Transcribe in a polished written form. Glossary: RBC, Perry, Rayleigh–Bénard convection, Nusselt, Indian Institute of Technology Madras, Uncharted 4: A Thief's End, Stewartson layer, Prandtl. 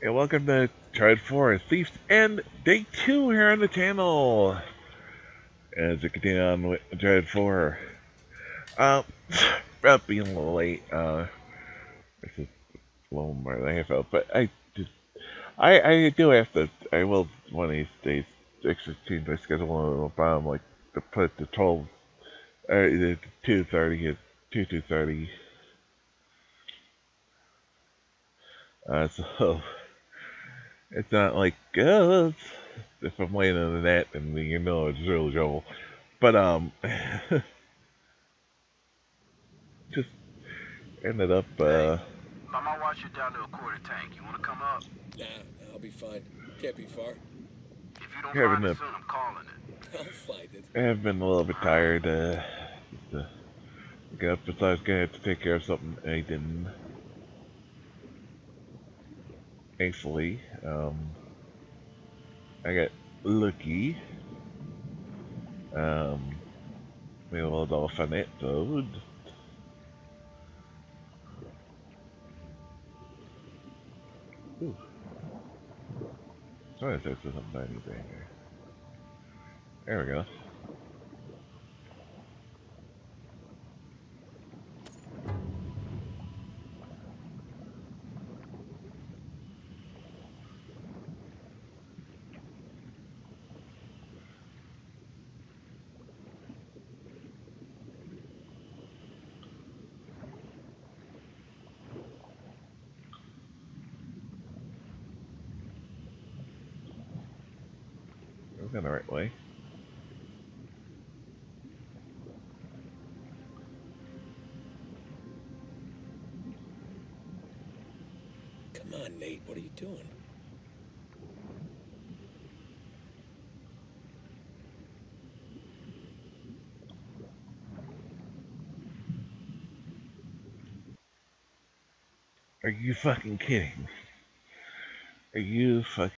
And welcome to Uncharted 4: A Thief's End, Day 2 here on the channel. As we continue on with Uncharted 4. About being a little late. It's a little more than I felt, but I do have to. I will one of these days actually change my schedule a little problem, like to put the 12 or the 2:30 at 2:30. So it's not like if I'm laying on the net and you know it's real trouble, but just ended up. Hey, I might wash it down to a quarter tank. You wanna come up? Nah, I'll be fine. Can't be far. If you don't mind it soon, I'm calling it. I'll find it. I've been a little bit tired. Just got up, but I was gonna have to take care of something I didn't. Thankfully, I got lucky. We rolled off on it, though. Ooh. Sorry if there's something I need to hang here. There we go. Going the right way. Come on, Nate, what are you doing? Are you fucking kidding me? Are you fucking